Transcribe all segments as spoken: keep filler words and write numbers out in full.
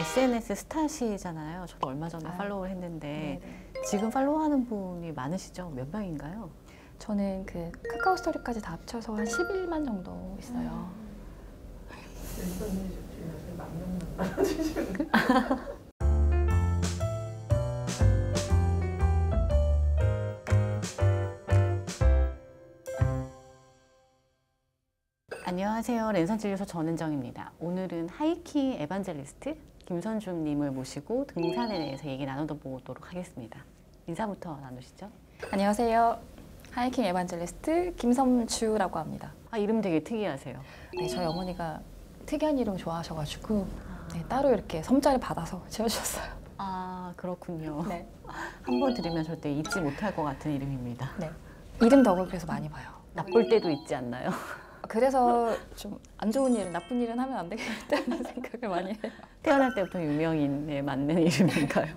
에스엔에스 스타시잖아요. 저도 얼마 전에 아, 팔로우를 했는데 네네. 지금 팔로우하는 분이 많으시죠? 몇 명인가요? 저는 그 카카오 스토리까지 다 합쳐서 한 십일만 정도 있어요. 음. 안녕하세요. 랜선 진료소 전은정입니다. 오늘은 하이킹 에반젤리스트 김선중님을 모시고 등산에 대해서 얘기 나눠보도록 하겠습니다. 인사부터 나누시죠. 안녕하세요. 하이킹 에반젤리스트 김선주라고 합니다. 아, 이름 되게 특이하세요. 네, 저희 어머니가 특이한 이름 좋아하셔가지고 네, 따로 이렇게 섬자를 받아서 지어주셨어요. 아, 그렇군요. 네. 한번 들으면 절대 잊지 못할 것 같은 이름입니다. 네. 이름 덕을 그래서 많이 봐요. 나쁠 때도 있지 않나요? 그래서 좀 안 좋은 일은, 나쁜 일은 하면 안 되겠다는 생각을 많이 해요. 태어날 때부터 유명인에 맞는 이름인가요?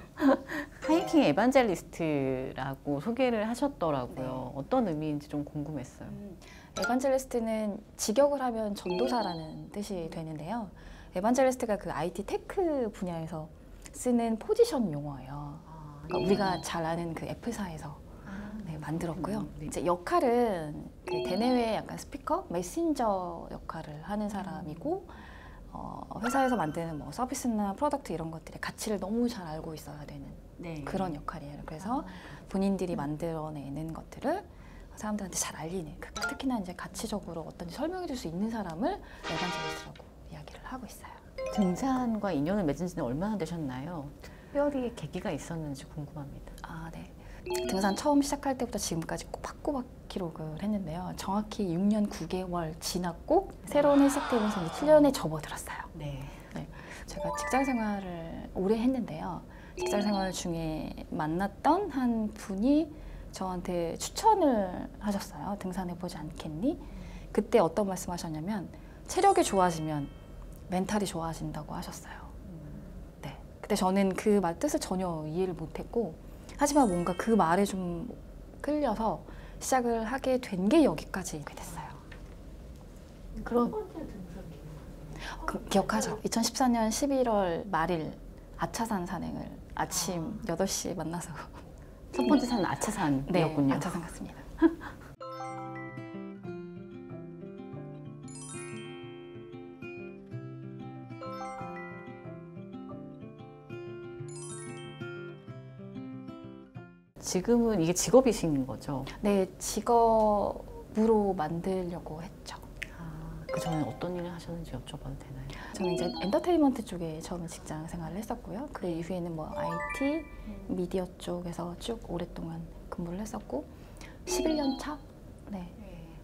하이킹 에반젤리스트라고 소개를 하셨더라고요. 네. 어떤 의미인지 좀 궁금했어요. 음, 에반젤리스트는 직역을 하면 전도사라는 뜻이 되는데요. 에반젤리스트가 그 아이티 테크 분야에서 쓰는 포지션 용어예요. 아, 그러니까 네. 우리가 잘 아는 그 F사에서 네, 만들었고요. 음, 네. 이제 역할은 그 대내외 약간 스피커, 메신저 역할을 하는 사람이고 어, 회사에서 만드는 뭐 서비스나 프로덕트 이런 것들의 가치를 너무 잘 알고 있어야 되는 네. 그런 역할이에요. 그래서 본인들이 만들어내는 것들을 사람들한테 잘 알리는, 특히나 이제 가치적으로 어떤지 설명해줄 수 있는 사람을 에반젤리스트라고 이야기를 하고 있어요. 등산과 인연을 맺은 지는 얼마나 되셨나요? 특별히 계기가 있었는지 궁금합니다. 아, 네. 등산 처음 시작할 때부터 지금까지 꼬박꼬박 기록을 했는데요. 정확히 육 년 구 개월 지났고 새로운 헬스팀에서 칠 년에 접어들었어요. 네. 네. 제가 직장 생활을 오래 했는데요. 직장 생활 중에 만났던 한 분이 저한테 추천을 하셨어요. 등산해보지 않겠니? 그때 어떤 말씀하셨냐면 체력이 좋아지면 멘탈이 좋아진다고 하셨어요. 네. 그때 저는 그 말 뜻을 전혀 이해를 못했고 하지만 뭔가 그 말에 좀 끌려서 시작을 하게 된 게 여기까지 오게 됐어요. 그럼 그, 기억하죠? 이천십사 년 십일월 말일 아차산 산행을 아침 아. 여덟 시에 만나서 첫 번째 산은 아차산이었군요. 네, 아차산 갔습니다. 지금은 이게 직업이신 거죠? 네, 직업으로 만들려고 했죠. 아, 그 전에 어떤 일을 하셨는지 여쭤봐도 되나요? 저는 이제 엔터테인먼트 쪽에 처음 직장 생활을 했었고요. 그 이후에는 뭐 아이티, 미디어 쪽에서 쭉 오랫동안 근무를 했었고 십일 년 차? 네,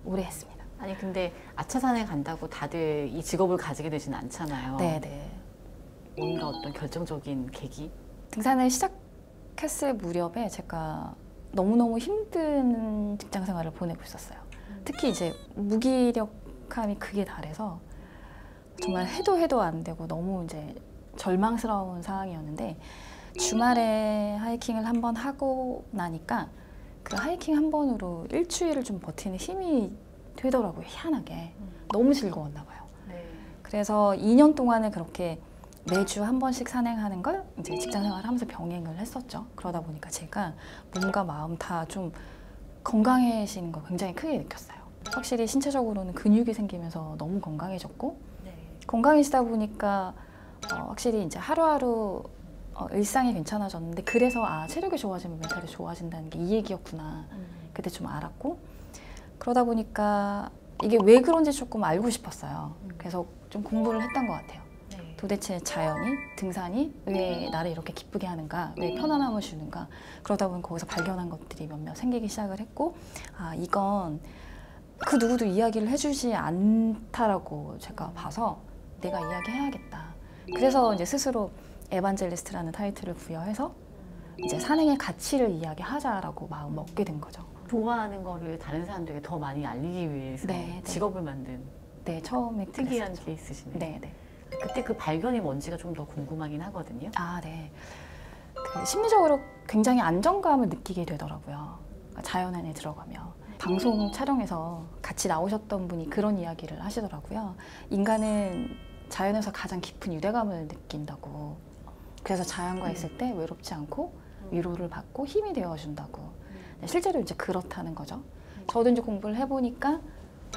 오래 했습니다. 아니 근데 아차산에 간다고 다들 이 직업을 가지게 되진 않잖아요. 네네. 뭔가 어떤 결정적인 계기? 등산을 시작 했을 무렵에 제가 너무너무 힘든 직장 생활을 보내고 있었어요. 특히 이제 무기력함이 극에 달해서 정말 해도 해도 안 되고 너무 이제 절망스러운 상황이었는데 주말에 하이킹을 한번 하고 나니까 그 하이킹 한 번으로 일주일을 좀 버티는 힘이 되더라고요. 희한하게. 너무 즐거웠나 봐요. 그래서 이 년 동안을 그렇게 매주 한 번씩 산행하는 걸 이제 직장 생활을 하면서 병행을 했었죠. 그러다 보니까 제가 몸과 마음 다 좀 건강해지는 걸 굉장히 크게 느꼈어요. 확실히 신체적으로는 근육이 생기면서 너무 건강해졌고 네. 건강해지다 보니까 어 확실히 이제 하루하루 어 일상이 괜찮아졌는데 그래서 아 체력이 좋아지면 멘탈이 좋아진다는 게 이 얘기였구나. 음. 그때 좀 알았고 그러다 보니까 이게 왜 그런지 조금 알고 싶었어요. 음. 그래서 좀 공부를 했던 것 같아요. 도대체 자연이, 등산이 왜 나를 이렇게 기쁘게 하는가, 왜 편안함을 주는가. 그러다 보면 거기서 발견한 것들이 몇몇 생기기 시작을 했고 아 이건 그 누구도 이야기를 해주지 않다라고 제가 봐서 내가 이야기해야겠다. 그래서 이제 스스로 에반젤리스트라는 타이틀을 부여해서 이제 산행의 가치를 이야기하자라고 마음 먹게 된 거죠. 좋아하는 거를 다른 사람들에게 더 많이 알리기 위해서 네, 직업을 네. 만든 네, 처음에 특이한 케이스시네요. 네, 네. 그때 그 발견이 뭔지가 좀 더 궁금하긴 하거든요. 아, 네. 그 심리적으로 굉장히 안정감을 느끼게 되더라고요. 그러니까 자연 안에 들어가면. 방송 촬영에서 같이 나오셨던 분이 그런 이야기를 하시더라고요. 인간은 자연에서 가장 깊은 유대감을 느낀다고. 그래서 자연과 있을 때 외롭지 않고 위로를 받고 힘이 되어준다고. 실제로 이제 그렇다는 거죠. 저도 이제 공부를 해보니까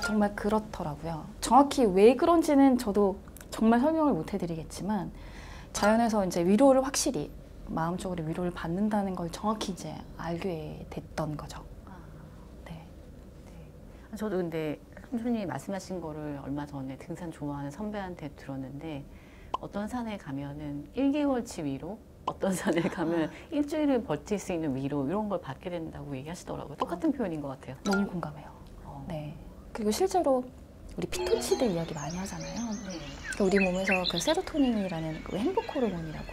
정말 그렇더라고요. 정확히 왜 그런지는 저도 정말 설명을 못 해드리겠지만 자연에서 이제 위로를 확실히 마음적으로 위로를 받는다는 걸 정확히 이제 알게 됐던 거죠. 네. 네. 저도 근데 선생님이 말씀하신 거를 얼마 전에 등산 좋아하는 선배한테 들었는데 어떤 산에 가면은 일 개월치 위로, 어떤 산에 가면 아. 일주일을 버틸 수 있는 위로 이런 걸 받게 된다고 얘기하시더라고요. 똑같은 아. 표현인 것 같아요. 너무 공감해요. 어. 네. 그리고 실제로 우리 피톤치드 이야기 많이 하잖아요. 네. 우리 몸에서 그 세로토닌이라는 그 행복 호르몬이라고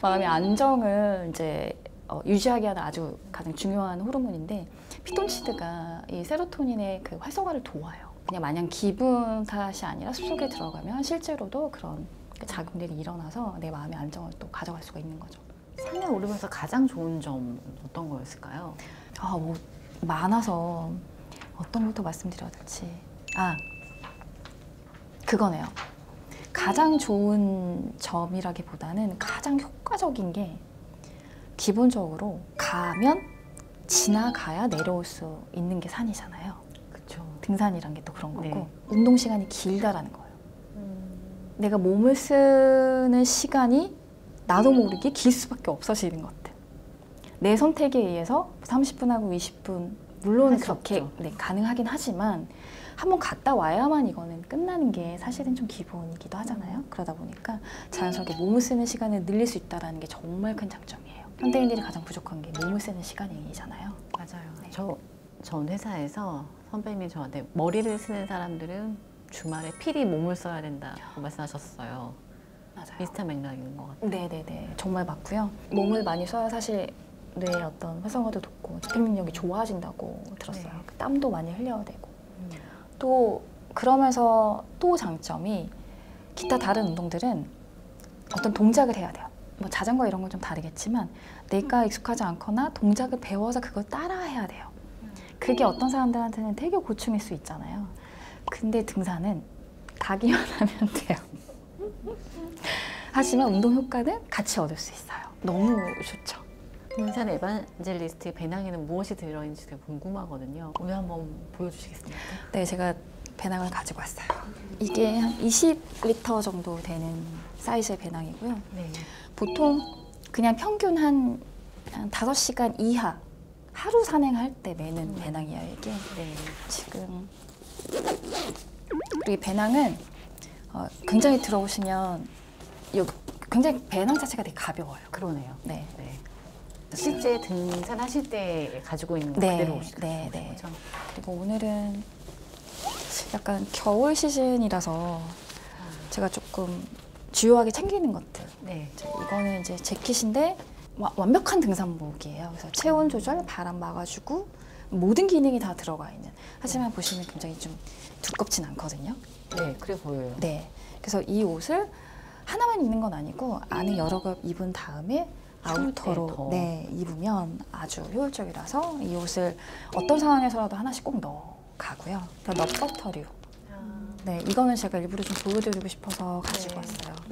마음의 안정을 이제 어, 유지하게 하는 아주 가장 중요한 호르몬인데 피톤치드가 이 세로토닌의 그 활성화를 도와요. 그냥 마냥 기분 탓이 아니라 숲속에 들어가면 실제로도 그런 자극들이 일어나서 내 마음의 안정을 또 가져갈 수가 있는 거죠. 산에 오르면서 가장 좋은 점은 어떤 거였을까요? 아, 뭐 많아서 어떤 것부터 말씀드려야 될지. 아, 그거네요. 가장 좋은 점이라기보다는 가장 효과적인 게 기본적으로 가면 지나가야 내려올 수 있는 게 산이잖아요. 그렇죠. 등산이란 게 또 그런 거고. 네. 운동 시간이 길다라는 거예요. 음... 내가 몸을 쓰는 시간이 나도 모르게 길 수밖에 없어지는 것들. 내 선택에 의해서 삼십 분 하고 이십 분 물론 그렇게 네, 가능하긴 하지만 한번 갔다 와야만 이거는 끝나는 게 사실은 좀 기본이기도 하잖아요. 그러다 보니까 자연스럽게 몸을 쓰는 시간을 늘릴 수 있다는 게 정말 큰 장점이에요. 현대인들이 가장 부족한 게 몸을 쓰는 시간이잖아요. 맞아요. 네. 저 전 회사에서 선배님이 저한테 머리를 쓰는 사람들은 주말에 필히 몸을 써야 된다고 말씀하셨어요. 맞아요. 비슷한 맥락인 것 같아요. 네네네. 정말 맞고요. 몸을 많이 써야 사실 뇌의 어떤 활성화도 돕고 집중 능력이 좋아진다고 들었어요. 네. 땀도 많이 흘려야 되고. 또 그러면서 또 장점이 기타 다른 운동들은 어떤 동작을 해야 돼요. 뭐 자전거 이런 건 좀 다르겠지만 내가 익숙하지 않거나 동작을 배워서 그걸 따라해야 돼요. 그게 어떤 사람들한테는 되게 고충일 수 있잖아요. 근데 등산은 가기만 하면 돼요. 하지만 운동 효과는 같이 얻을 수 있어요. 너무 좋죠. 등산 에반젤리스트의 배낭에는 무엇이 들어있는지 되게 궁금하거든요. 오늘 한번 보여주시겠습니까? 네, 제가 배낭을 가지고 왔어요. 이게 한 이십 리터 정도 되는 사이즈의 배낭이고요. 네. 보통 그냥 평균 한, 한 다섯 시간 이하 하루 산행할 때 매는 배낭이에요, 이게. 네, 지금. 그리고 이 배낭은 어, 굉장히 들어보시면 요, 굉장히 배낭 자체가 되게 가벼워요. 그러네요. 네. 네. 실제 등산하실 때 가지고 있는 거 네, 그대로 오시는 네, 네. 거죠? 그리고 오늘은 약간 겨울 시즌이라서 아. 제가 조금 주요하게 챙기는 것들. 네. 이거는 이제 재킷인데 와, 완벽한 등산복이에요. 그래서 체온 조절, 바람 막아주고 모든 기능이 다 들어가 있는. 하지만 네. 보시면 굉장히 좀 두껍진 않거든요. 네, 그래 보여요. 네. 그래서 이 옷을 하나만 입는 건 아니고 안에 여러 겹 입은 다음에 아우터로 네, 입으면 아주 효율적이라서 이 옷을 어떤 상황에서라도 하나씩 꼭 넣어가고요. 넛버터류. 아. 네, 이거는 제가 일부러 좀 보여드리고 싶어서 가지고 네. 왔어요.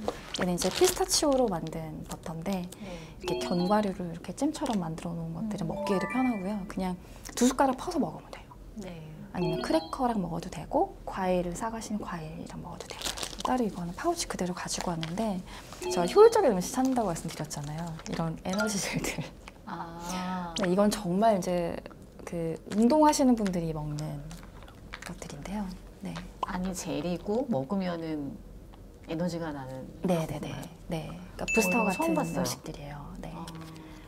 얘는 이제 피스타치오로 만든 버터인데 네. 이렇게 견과류를 이렇게 잼처럼 만들어 놓은 것들은 음. 먹기에도 편하고요. 그냥 두 숟가락 퍼서 먹으면 돼요. 네. 아니면 크래커랑 먹어도 되고 과일을 싸가신 과일이랑 먹어도 되고. 따로 이거는 파우치 그대로 가지고 왔는데 제가 효율적인 음식 찾는다고 말씀드렸잖아요. 이런 에너지젤들. 아. 네, 이건 정말 이제 그 운동하시는 분들이 먹는 것들인데요. 네. 안이 젤이고 먹으면은 에너지가 나는. 네네네. 정말. 네. 그러니까 부스터 같은 음식들이에요. 네. 아.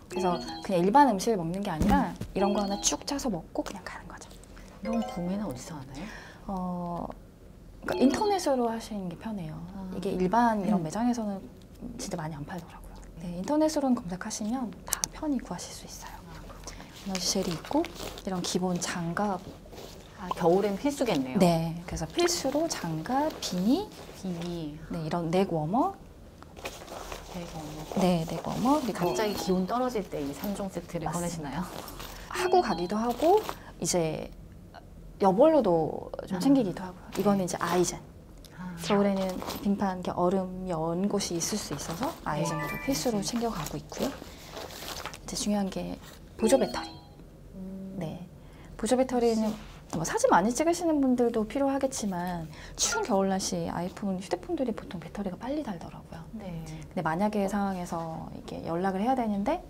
그래서 그냥 일반 음식을 먹는 게 아니라 이런 거 하나 쭉 짜서 먹고 그냥 가는 거죠. 이런 구매는 어디서 하나요? 어. 그러니까 인터넷으로 하시는 게 편해요. 아. 이게 일반 이런 음. 매장에서는 진짜 많이 안 팔더라고요. 네, 인터넷으로는 검색하시면 다 편히 구하실 수 있어요. 에너지젤이 아, 있고 이런 기본 장갑. 아, 겨울엔 필수겠네요. 네, 그래서 필수로 장갑, 비니, 비니. 네, 이런 넥 워머. 넥 워머. 네, 넥 워머. 그리고 갑자기 기온 떨어질 때 이 삼 종 세트를 맞습니다. 꺼내시나요? 하고 가기도 하고 이제 여벌로도 좀 챙기기도 하고요. 이거는 이제 아이젠. 아. 겨울에는 빙판 이렇게 얼음 연 곳이 있을 수 있어서 아이젠도 필수로 챙겨가고 있고요. 이제 중요한 게 보조 배터리. 네, 보조 배터리는 뭐 사진 많이 찍으시는 분들도 필요하겠지만 추운 겨울날씨 아이폰 휴대폰들이 보통 배터리가 빨리 달더라고요. 네. 근데 만약에 상황에서 이게 연락을 해야 되는데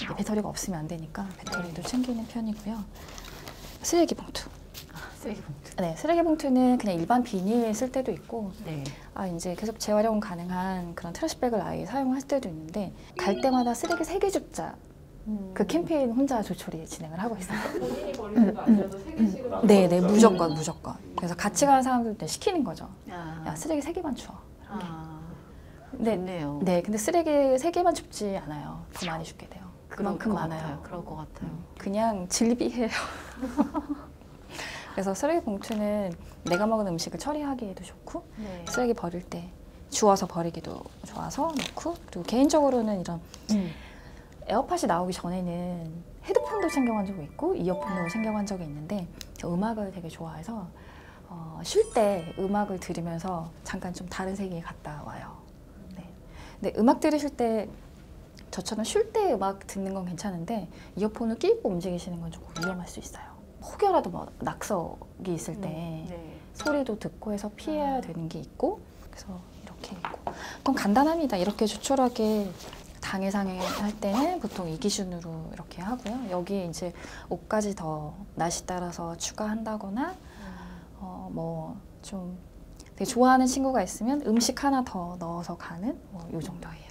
이게 배터리가 없으면 안 되니까 배터리도 챙기는 편이고요. 쓰레기 봉투. 아, 쓰레기 봉투. 네, 쓰레기 봉투는 그냥 일반 비닐 쓸 때도 있고, 네. 아 이제 계속 재활용 가능한 그런 트래시백을 아예 사용할 때도 있는데 갈 때마다 쓰레기 세 개 줍자. 음. 그 캠페인 혼자 조촐히 진행을 하고 있어요. 본인이 버리는 거 아니라도 세 개씩으로 네, 네, 무조건, 무조건. 그래서 같이 가는 사람들한테 시키는 거죠. 아. 야, 쓰레기 세 개만 주워. 아. 네, 좋네요. 네, 근데 쓰레기 세 개만 줍지 않아요. 더 많이 줍게 돼요. 그만큼 많아요. 같아요. 그럴 것 같아요. 음. 그냥 질비해요. 그래서 쓰레기 봉투는 내가 먹은 음식을 처리하기에도 좋고, 네. 쓰레기 버릴 때 주워서 버리기도 좋아서 넣고, 그리고 개인적으로는 이런 음. 에어팟이 나오기 전에는 헤드폰도 챙겨간 적이 있고 이어폰도 챙겨간 적이 있는데 음악을 되게 좋아해서 어, 쉴 때 음악을 들으면서 잠깐 좀 다른 세계에 갔다 와요. 네. 근데 음악 들으실 때 저처럼 쉴 때 음악 듣는 건 괜찮은데 이어폰을 끼고 움직이시는 건 조금 위험할 수 있어요. 혹여라도 뭐 낙석이 있을 때 음, 네. 소리도 듣고 해서 피해야 되는 게 있고 그래서 이렇게 있고 그럼 간단합니다. 이렇게 조촐하게 당해상에 할 때는 보통 이 기준으로 이렇게 하고요. 여기에 이제 옷까지 더 날씨 따라서 추가한다거나 어, 뭐 좀 되게 좋아하는 친구가 있으면 음식 하나 더 넣어서 가는 뭐 요 정도예요.